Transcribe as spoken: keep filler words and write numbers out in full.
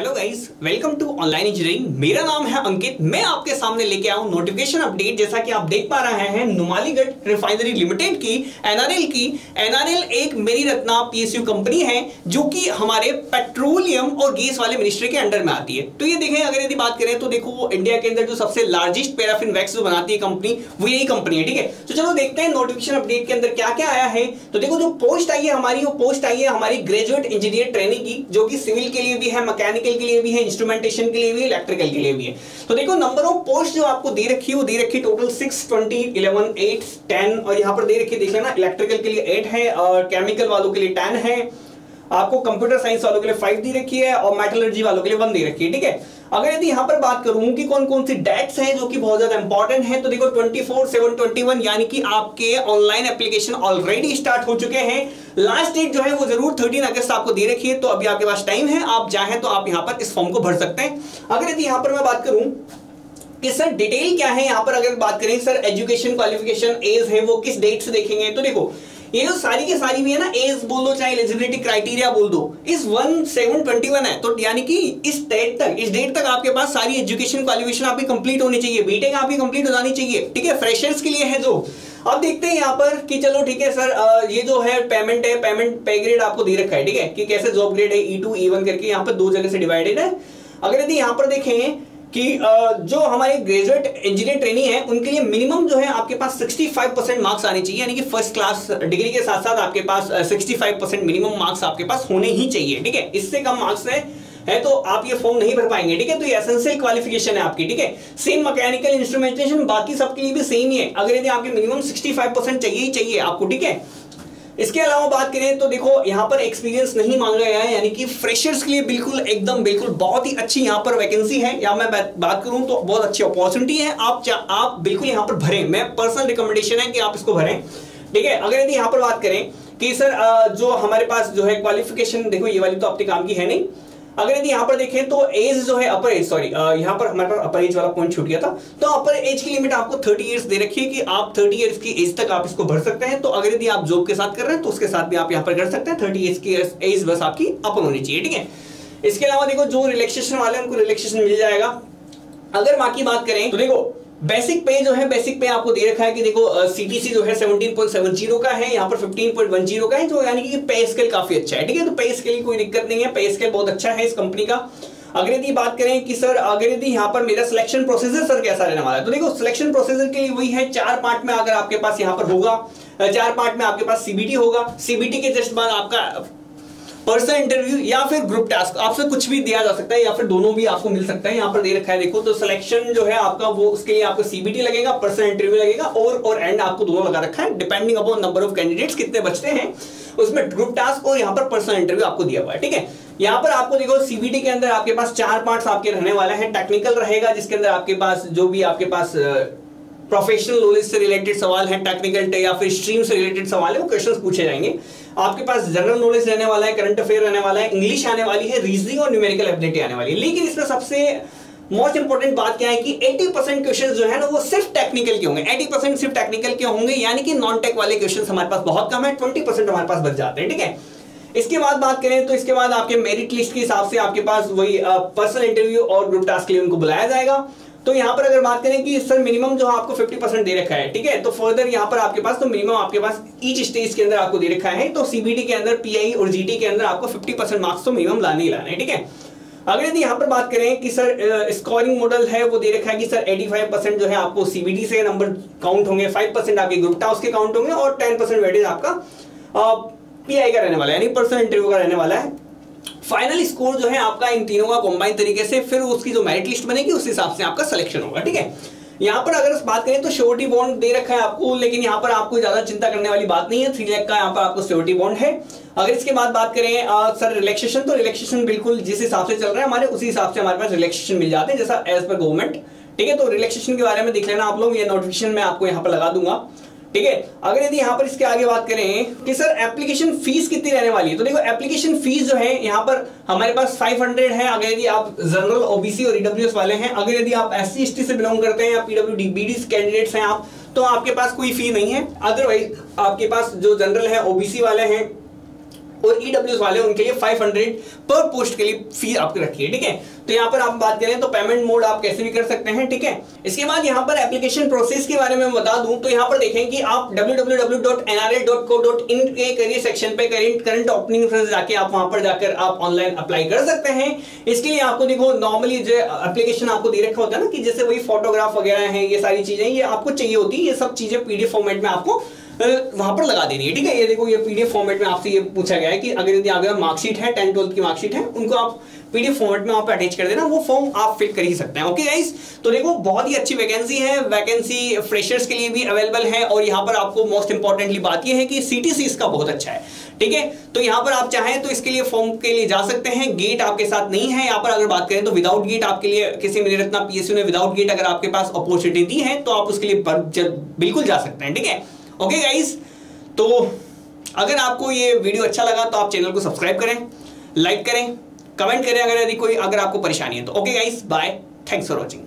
Hello guys, welcome to online engineering. मेरा नाम है अंकित। मैं आपके सामने लेके आऊं नोटिफिकेशन अपडेट। जैसा कि आप देख पा रहे हैं, नुमालीगढ़ रिफाइनरी लिमिटेड की एनआरएल की एनआरएल एक मेरी रत्ना पीएसयू कंपनी है जो कि हमारे पेट्रोलियम और गैस वाले मिनिस्ट्री के अंडर में आती है। तो ये देखें, अगर यदि बात करें तो देखो, इंडिया के अंदर जो सबसे लार्जेस्ट पेराफिन वैक्स जो बनाती है कंपनी, वो यही कंपनी है। ठीक है, तो चलो देखते हैं नोटिफिकेशन अपडेट के अंदर क्या क्या आया है। तो देखो, जो पोस्ट आई है हमारी, वो पोस्ट आई है हमारी ग्रेजुएट इंजीनियर ट्रेनिंग की, जो कि सिविल के लिए भी है, मैकेनिक के लिए भी है, इंस्ट्रूमेंटेशन के लिए भी, इलेक्ट्रिकल के लिए भी है। तो देखो, नंबर ऑफ पोस्ट जो आपको दे रखी है, वो दे रखी total six, twenty, eleven, eight, ten और यहां पर दे रखी, देख लेना, इलेक्ट्रिकल के लिए एट है और केमिकल वालों के लिए टेन है। आपको कंप्यूटर साइंस वालों के लिए फाइव दी रखी है और मेटलर्जी वालों के लिए वन दे रखी है। ठीक है, अगर यदि यहाँ पर बात करूं कि कौन कौन सी डेट्स हैं जो कि बहुत ज्यादा इंपॉर्टेंट हैं, तो देखो twenty four seven twenty one, यानी कि आपके ऑनलाइन एप्लीकेशन ऑलरेडी स्टार्ट हो चुके हैं। लास्ट डेट जो है वो जरूर तेरह अगस्त आपको दे रखी है। तो अभी आपके पास टाइम है, आप चाहें तो आप यहाँ पर इस फॉर्म को भर सकते हैं। अगर यदि यहाँ पर मैं बात करूं कि सर डिटेल क्या है, यहाँ पर अगर बात करें सर एजुकेशन, क्वालिफिकेशन, एज है, वो किस डेट से देखेंगे, तो देखो ये जो सारी की सारी भी है ना, एज बोल दो चाहे एलिजिबिलिटी क्राइटेरिया बोल दो, इस वन सेवन ट्वेंटी वन है। तो यानी कि इस डेट तक इस डेट तक आपके पास सारी एजुकेशन क्वालिफिकेशन आपकी कंप्लीट होनी चाहिए, बीटेक आपकी कंप्लीट हो जानी चाहिए। ठीक है, फ्रेशर्स के लिए है जो। अब देखते हैं यहाँ पर कि चलो ठीक है सर, ये जो है पेमेंट है, पेमेंट पे ग्रेड आपको दे रखा है। ठीक है, कि कैसे जॉब ग्रेड है, ई टू ई वन करके यहाँ पर दो जगह से डिवाइडेड है। अगर यदि यहाँ पर देखें कि जो हमारे ग्रेजुएट इंजीनियर ट्रेनी है, उनके लिए मिनिमम जो है आपके पास सिक्सटी फाइव परसेंट मार्क्स आने चाहिए, यानी कि फर्स्ट क्लास डिग्री के साथ साथ आपके पास sixty five percent minimum marks आपके पास होने ही चाहिए। ठीक है, इससे कम मार्क्स है है तो आप ये फॉर्म नहीं भर पाएंगे। ठीक है, तो ये एसेंशियल क्वालिफिकेशन है आपकी। ठीक है, सेम मैकेनिकल, इंस्ट्रूमेंटेशन, बाकी सबके लिए भी सेम ही है। अगर यदि आपके मिनिमम सिक्सटी फाइव परसेंट चाहिए ही चाहिए आपको। ठीक है, इसके अलावा बात करें तो देखो, यहाँ पर एक्सपीरियंस नहीं मांगा गया है, यानी कि फ्रेशर्स के लिए बिल्कुल एकदम बिल्कुल बहुत ही अच्छी यहाँ पर वैकेंसी है। या मैं बात करूँ तो बहुत अच्छी अपॉर्चुनिटी है। आप आप बिल्कुल यहाँ पर भरें, मैं पर्सनल रिकमेंडेशन है कि आप इसको भरें। ठीक है, अगर यदि यहाँ पर बात करें कि सर जो हमारे पास जो है क्वालिफिकेशन, देखो ये वाली तो अपने काम की है नहीं। अगर यदि यहाँ पर देखें तो एज जो है अपर एज, सॉरी यहाँ पर हमारे पास अपर एज वाला पॉइंट छूट गया था, तो अपर एज की लिमिट आपको थर्टी इयर्स दे रखी है कि आप थर्टी इयर्स की एज तक आप इसको भर सकते हैं। तो अगर यदि आप जॉब के साथ कर रहे हैं तो उसके साथ भी आप यहाँ पर कर सकते हैं। थर्टी इयर्स की एज बस आपकी अपर होनी चाहिए। ठीक है, इसके अलावा देखो, जो रिलैक्सेशन वाले हैं उनको रिलैक्सेशन मिल जाएगा। अगर बाकी बात करें तो देखो, बेसिक पे जो है, बेसिक पे आपको दे रखा है कि देखो सीटीसी जो है सेवनटीन पॉइंट सेवन जीरो का है, यहाँ पर फिफ्टीन पॉइंट वन जीरो का है, जो यानी कि पे स्केल काफी अच्छा है। ठीक है, तो पे स्केल की कोई दिक्कत नहीं है, पे स्केल बहुत अच्छा है इस कंपनी का। अगर यदि बात करें कि सर अगर यदि यहाँ पर मेरा सिलेक्शन प्रोसीजर सर कैसा रहने वाला है, तो देखो सिलेक्शन प्रोसीजर के लिए वही है, चार पार्ट में अगर आपके पास यहाँ पर होगा, चार पार्ट में आपके पास सीबीटी होगा, सीबीटी के जस्ट बाद आपका पर्सनल इंटरव्यू या फिर ग्रुप टास्क, आपसे कुछ भी दिया जा सकता है या फिर दोनों भी आपको मिल सकता है। यहाँ पर दे रखा है देखो, तो सिलेक्शन जो है आपका वो उसके लिए आपको सीबीटी लगेगा, पर्सनल इंटरव्यू लगेगा और और एंड आपको दोनों लगा रखा है, depending upon number of candidates कितने बचते हैं उसमें। ग्रुप टास्क और यहाँ पर पर्सनल इंटरव्यू आपको दिया हुआ है। ठीक है, यहाँ पर आपको देखो सीबीटी के अंदर आपके पास चार पार्ट्स आपके रहने वाले हैं। टेक्निकल रहेगा, जिसके अंदर आपके पास जो भी आपके पास प्रोफेशनल नॉलेज से रिलेटेड सवाल है, टेक्निकल या फिर स्ट्रीम से रिलेटेड सवाल है, वो क्वेश्चंस पूछे जाएंगे। आपके पास जनरल नॉलेज रहने वाला है, करंट अफेयर रहने वाला है, इंग्लिश आने वाली है, रीजनिंग और न्यूमेरिकल एबिलिटी आने वाली है। लेकिन इसमें सबसे मोस्ट इंपोर्टेंट बात क्या है कि एटी परसेंट क्वेश्चन जो है ना वो सिर्फ टेक्निकल के होंगे, एटी परसेंट सिर्फ टेक्निकल के होंगे, यानी कि नॉन टेक वाले क्वेश्चन हमारे पास बहुत कम है, ट्वेंटी परसेंट हमारे पास बच जाते हैं। ठीक है, इसके बाद बात करें तो इसके बाद आपके मेरिट लिस्ट के हिसाब से आपके पास वही पर्सनल इंटरव्यू और ग्रुप टास्क के लिए उनको बुलाया जाएगा। तो यहाँ पर अगर बात करें कि सर मिनिमम जो आपको फिफ्टी परसेंट दे रखा है। ठीक है, तो फर्दर यहाँ पर आपके पास तो मिनिमम आपके पास ईच स्टेज के अंदर आपको दे रखा है, तो सीबीटी के अंदर, पीआई और जीटी के अंदर आपको फिफ्टी परसेंट मार्क्स तो मिनिमम लाने ही लाने हैं। ठीक है, अगर यदि यहाँ पर बात करें कि सर स्कोरिंग मॉडल है, वो दे रखा है कि सर एटी फाइव परसेंट जो है आपको सीबीटी से नंबर काउंट होंगे, फाइव परसेंट आपके ग्रुप टास्क के काउंट होंगे और टेन परसेंट वेटेज आपका पीआई का रहने वाला है, यानी पर्सनल इंटरव्यू का रहने वाला है। फाइनल स्कोर जो है आपका इन तीनों का कंबाइन तरीके से, फिर उसकी जो मेरिट लिस्ट बनेगी उस हिसाब से आपका सिलेक्शन होगा। ठीक है, यहाँ पर अगर बात करें तो श्योरिटी बॉन्ड दे रखा है आपको, लेकिन यहाँ पर आपको ज्यादा चिंता करने वाली बात नहीं है, थ्री लाख का यहाँ पर आपको श्योरिटी बॉन्ड है। अगर इसके बाद बात करें आ, सर रिलैक्सेशन, तो रिलैक्सेशन बिल्कुल जिस हिसाब से चल रहा है हमारे उसी हिसाब से हमारे पास रिलैक्सेशन मिल जाते हैं, जैसा एज पर गवर्नमेंट। ठीक है, तो रिलैक्सेशन के बारे में देख लेना आप लोग, ये नोटिफिकेशन मैं आपको यहाँ पर लगा दूंगा। ठीक है, अगर यदि यहाँ पर इसके आगे बात करें कि सर एप्लीकेशन फीस कितनी रहने वाली है, तो देखो एप्लीकेशन फीस जो है यहाँ पर हमारे पास फाइव हंड्रेड है। अगर यदि आप जनरल, ओबीसी और ईडब्ल्यूएस वाले हैं, अगर यदि आप एससी एसटी से बिलोंग करते हैं, आप पीडब्ल्यूडी बीडी कैंडिडेट्स हैं आप, तो आपके पास कोई फी नहीं है। अदरवाइज आपके पास जो जनरल है, ओबीसी वाले हैं और ईडब्ल्यूएस वाले उनके लिए पाँच सौ पर पोस्ट के लिए फी आपको रखी है। ठीक है, तो यहाँ पर आप बात करें तो पेमेंट मोड आप कैसे भी कर सकते हैं। ठीक है, इसके बाद यहाँ पर एप्लीकेशन प्रोसेस के बारे में बता दूं तो यहाँ पर देखें कि आप W W W dot N R L dot co dot in के करियर सेक्शन पे करंट ओपनिंग जाके आप वहां पर जाकर आप ऑनलाइन अप्लाई कर सकते हैं। इसके लिए आपको देखो नॉर्मली जो एप्लीकेशन आपको दे रखा होता है ना कि जैसे वही फोटोग्राफ वगैरह है, ये सारी चीजें ये आपको चाहिए होती है, ये सब चीजें पीडीएफ फॉर्मेट में आपको वहां पर लगा देनी है। ठीक है, ये देखो ये पीडीएफ फॉर्मेट में आपसे ये पूछा गया है कि अगर यदि अगर मार्कशीट है टेंथ ट्वेल्थ की मार्कशीट है उनको आप पीडीएफ फॉर्मेट में आप अटैच कर देना, वो फॉर्म आप फिल कर ही सकते हैं। ओके गाइस, तो देखो बहुत ही अच्छी वैकेंसी है, वैकेंसी फ्रेशर्स के लिए भी अवेलेबल है और यहाँ पर आपको मोस्ट इंपॉर्टेंटली बात यह है कि सीटीसी इसका बहुत अच्छा है। ठीक है, तो यहाँ पर आप चाहें तो इसके लिए फॉर्म के लिए जा सकते हैं। गेट आपके साथ नहीं है, यहाँ पर अगर बात करें तो विदाउट गेट आपके लिए किसी मेरे रत्ना पीएसयू ने विदाउट गेट अगर आपके पास अपॉर्चुनिटी दी है तो आप उसके लिए बिल्कुल जा सकते हैं। ठीक है, ओके गाइस, तो अगर आपको ये वीडियो अच्छा लगा तो आप चैनल को सब्सक्राइब करें, लाइक करें, कमेंट करें अगर यदि कोई अगर आपको परेशानी है तो। Okay guys, bye, thanks for watching.